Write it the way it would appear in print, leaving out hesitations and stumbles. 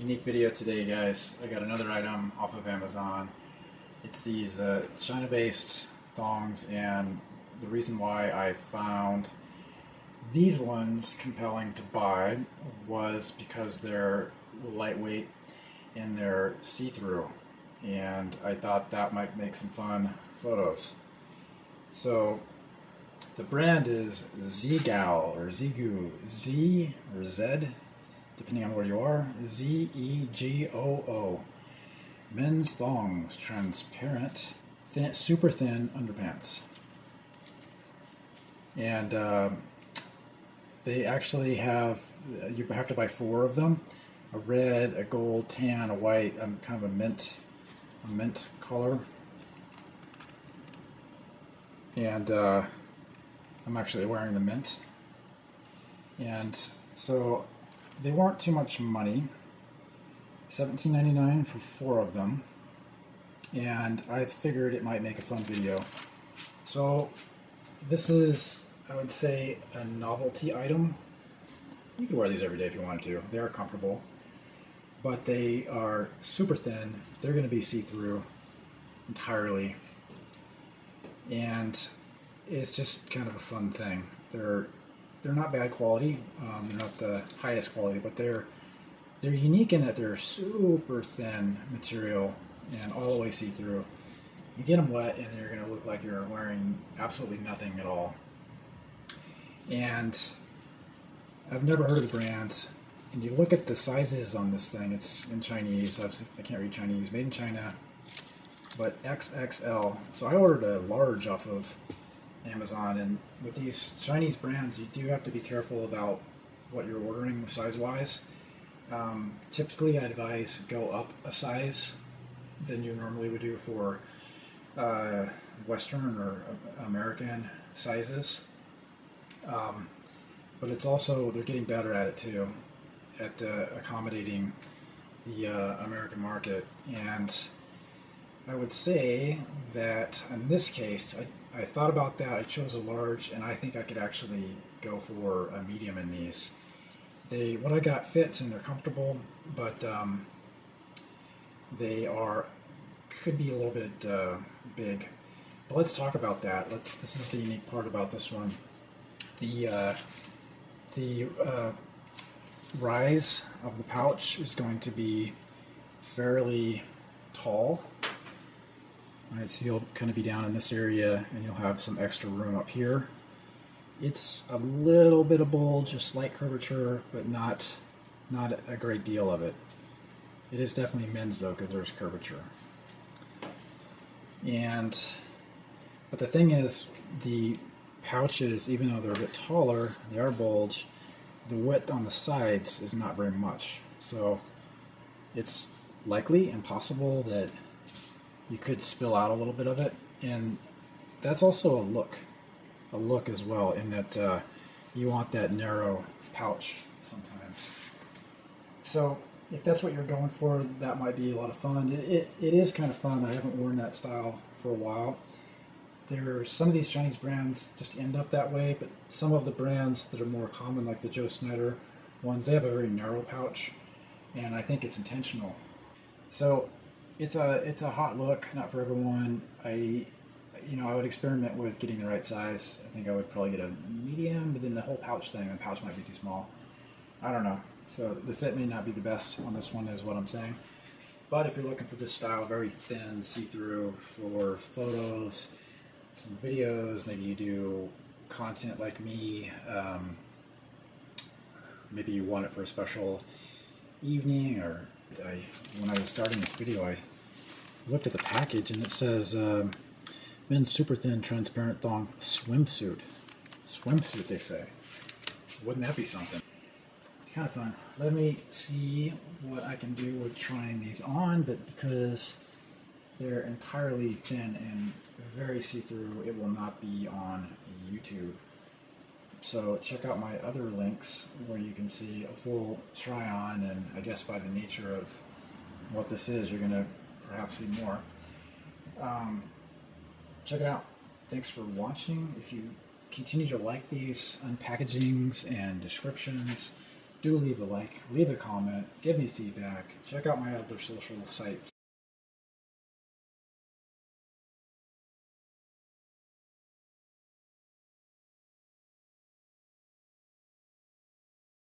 Unique video today, guys. I got another item off of Amazon. It's these China-based thongs, and the reason why I found these ones compelling to buy was because they're lightweight and they're see-through, and I thought that might make some fun photos. So the brand is Zegoo, or Zegoo, Z or Z, depending on where you are, Zegoo. Men's thongs, transparent, thin, super thin underpants. And they actually have, you have to buy 4 of them, a red, a gold, tan, a white, kind of a mint color. And I'm actually wearing the mint. And so they weren't too much money. $17.99 for 4 of them, and I figured it might make a fun video. So this is, I would say, a novelty item. You could wear these every day if you wanted to. They are comfortable, but they are super thin. They're going to be see-through entirely, and it's just kind of a fun thing. They're not bad quality. They're not the highest quality, but they're unique in that they're super thin material and all the way see-through. You get them wet and you're going to look like you're wearing absolutely nothing at all. And I've never heard of the brand. And you look at the sizes on this thing. It's in Chinese. I can't read Chinese. Made in China. But XXL. So I ordered a large off of Amazon. And with these Chinese brands, you do have to be careful about what you're ordering size-wise. Typically I advise go up a size than you normally would do for Western or American sizes, but it's also, they're getting better at it too, at accommodating the American market. And I would say that in this case, I thought about that. I chose a large, and I think I could actually go for a medium in these. What I got fits, and they're comfortable, but they could be a little bit big. But let's talk about that. This is the unique part about this one. The rise of the pouch is going to be fairly tall. All right, so you'll kind of be down in this area, and you'll have some extra room up here. It's a little bit of bulge, a slight curvature, but not a great deal of it. It is definitely men's though, because there's curvature. But the thing is, the pouches, even though they're a bit taller, they are bulge, the width on the sides is not very much. So it's likely and possible that you could spill out a little bit of it. And that's also a look as well, in that you want that narrow pouch sometimes. So if that's what you're going for, that might be a lot of fun. It is kind of fun. I haven't worn that style for a while. There are some of these Chinese brands just end up that way, but some of the brands that are more common, like the Joe Snyder ones, they have a very narrow pouch, and I think it's intentional. So it's a hot look, not for everyone. I would experiment with getting the right size. I think I would probably get a medium, but then the whole pouch thing, the pouch might be too small. I don't know. So the fit may not be the best on this one, is what I'm saying. But if you're looking for this style, very thin, see-through, for photos, some videos, maybe you do content like me, maybe you want it for a special evening, or when I was starting this video, I looked at the package and it says, men's super thin transparent thong swimsuit. Swimsuit, they say. Wouldn't that be something? It's kind of fun. Let me see what I can do with trying these on, but because they're entirely thin and very see-through, it will not be on YouTube. So check out my other links where you can see a full try-on, and I guess by the nature of what this is, you're going to perhaps see more. Check it out. Thanks for watching. If you continue to like these unpackagings and descriptions, do leave a like, leave a comment, give me feedback, check out my other social sites.